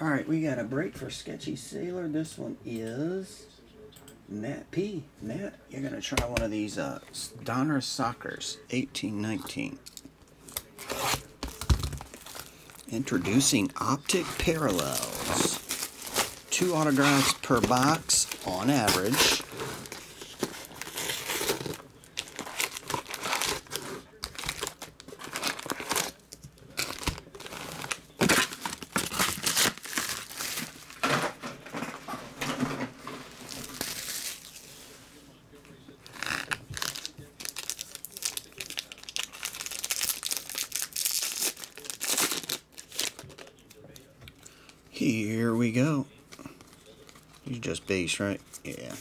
Alright, we got a break for Sketchy Sailor. This one is Matt P. Matt, you're going to try one of these Donruss Soccers, 1819. Introducing Optic Parallels. 2 autographs per box on average. Here we go. He's just base, right? Yeah.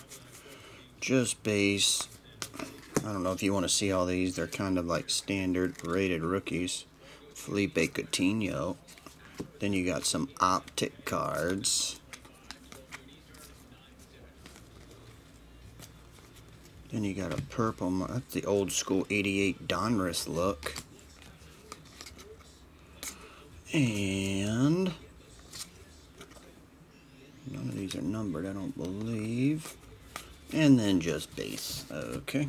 Just base. I don't know if you want to see all these. They're kind of like standard rated rookies. Felipe Coutinho. Then you got some optic cards. Then you got a purple. That's the old school 88 Donruss look. And none of these are numbered, I don't believe. And then just base. Okay.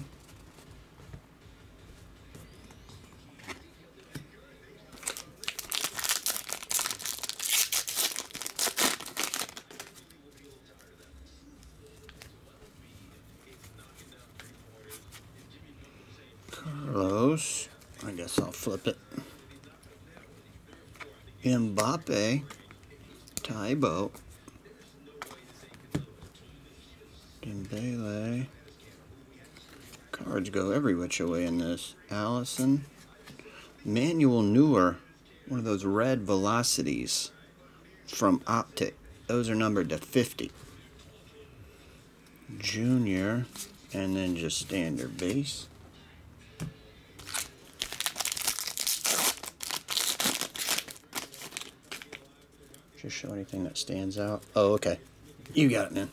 Carlos. I guess I'll flip it. Mbappe. Taibo. Dembele. Cards go every which way in this. Allison. Manuel Neuer. One of those red velocities from Optic. Those are numbered to 50. Junior. And then just standard base. Just show anything that stands out. Oh, okay. You got it, man.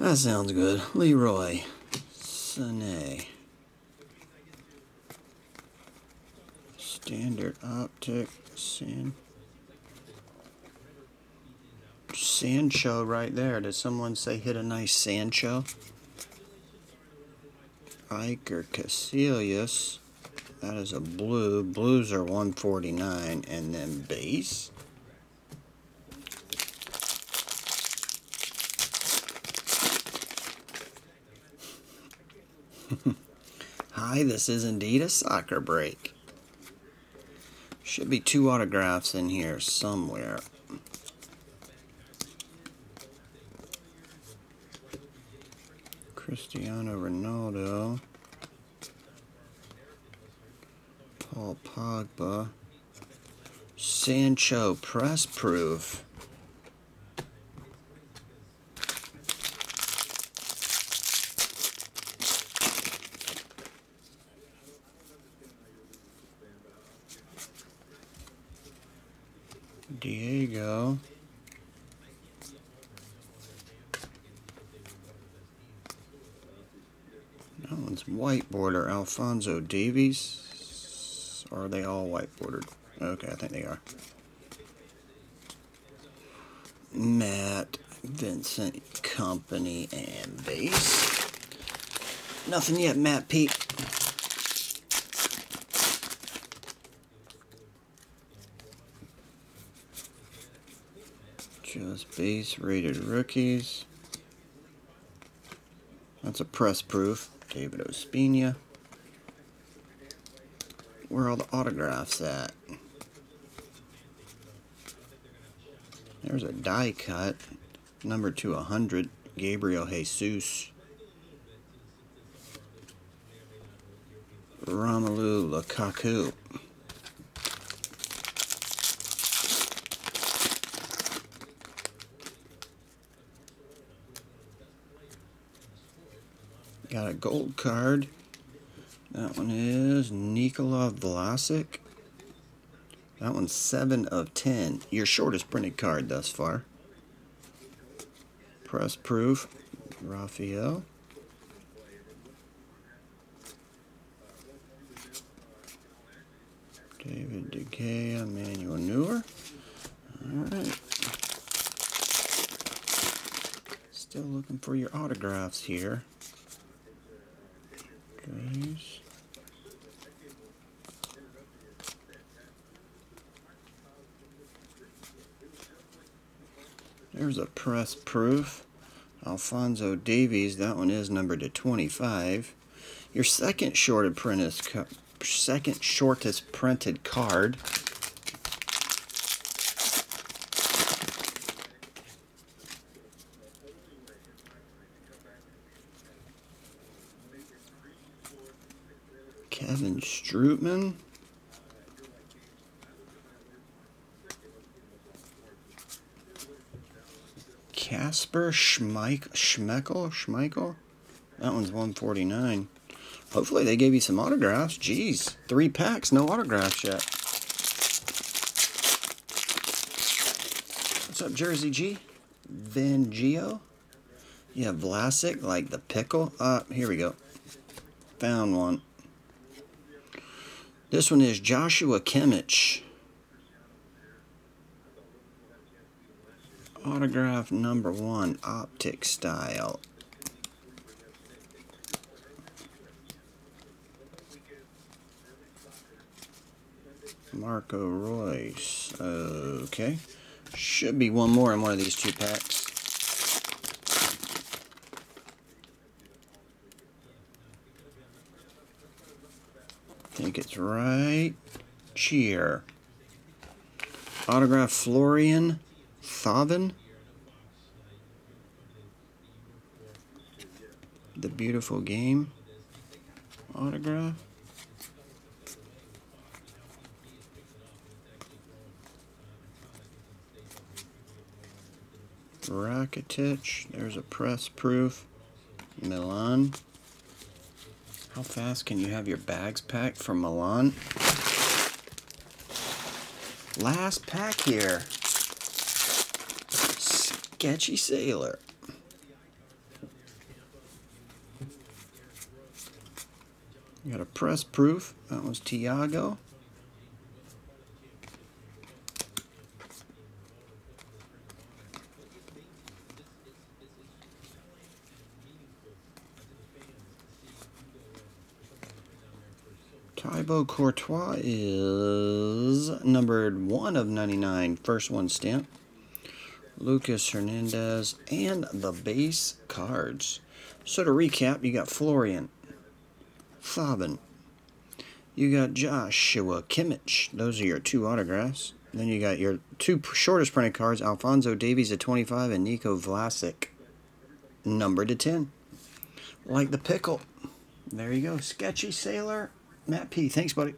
That sounds good. Leroy Sané. Standard optic. Sancho right there. Did someone say hit a nice Sancho? Iker Casillas. That is a blue. Blues are 149 and then base. Hi, this is indeed a soccer break. Should be 2 autographs in here somewhere. Cristiano Ronaldo. Paul Pogba. Sancho press proof. Diego. That one's white border. Alfonso Davies. Or are they all white bordered? Okay, I think they are. Matt, Vincent, Company, and base. Nothing yet, Matt Pete. Just base rated rookies. That's a press proof. David Ospina. Where are all the autographs at? There's a die cut. Number 200. Gabriel Jesus. Romelu Lukaku. Got a gold card. That one is Nikola Vlasic. That one's 7 of 10. Your shortest printed card thus far. Press proof. Raphael. David Dekaya. Manuel Neuer. All Alright. Still looking for your autographs here. Guys. There's a press proof. Alfonso Davies, that one is numbered to 25. Your second shortest printed card. Kevin Strootman. Kasper Schmeichel? That one's 149. Hopefully they gave you some autographs. Jeez, 3 packs, no autographs yet. What's up, Jersey G? Van Gio? Yeah, Vlasic, like the pickle. Here we go. Found one. This one is Joshua Kimmich. Autograph number 1, Optic Style. Marco Reus. Okay. Should be one more in one of these 2 packs. I think it's right. Cheer. Autograph Florian Thauvin, the beautiful game autograph. Rakitic, there's a press proof. Milan. How fast can you have your bags packed from Milan? Last pack here. Sketchy Sailor. You got a press proof. That was Thiago. Thibaut Courtois is numbered 1/99, first one stamp. Lucas Hernandez and the base cards. So to recap, you got Florian Thauvin. You got Joshua Kimmich. Those are your 2 autographs. Then you got your 2 shortest printed cards, Alfonso Davies at 25 and Nikola Vlasic, numbered to 10. Like the pickle. There you go. Sketchy Sailor. Matt P. Thanks, buddy.